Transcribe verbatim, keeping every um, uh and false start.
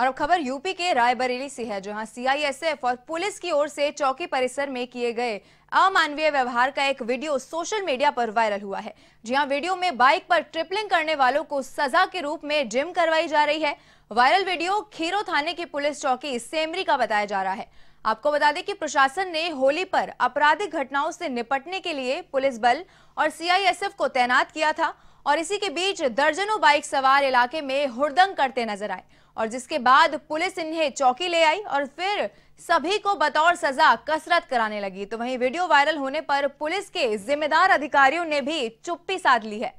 और अब खबर यूपी के रायबरेली से है, जहां सीआईएसएफ और पुलिस की ओर से चौकी परिसर में किए गए अमानवीय व्यवहार का एक वीडियो सोशल मीडिया पर वायरल हुआ है। जी हां, वीडियो में बाइक पर ट्रिपलिंग करने वालों को सजा के रूप में जिम करवाई जा रही है। वायरल वीडियो खेरो थाने की पुलिस चौकी सेमरी का बताया जा रहा है। आपको बता दें कि प्रशासन ने होली पर आपराधिक घटनाओं से निपटने के लिए पुलिस बल और सीआईएसएफ को तैनात किया था, और इसी के बीच दर्जनों बाइक सवार इलाके में हुड़दंग करते नजर आए, और जिसके बाद पुलिस इन्हें चौकी ले आई और फिर सभी को बतौर सजा कसरत कराने लगी। तो वहीं वीडियो वायरल होने पर पुलिस के जिम्मेदार अधिकारियों ने भी चुप्पी साध ली है।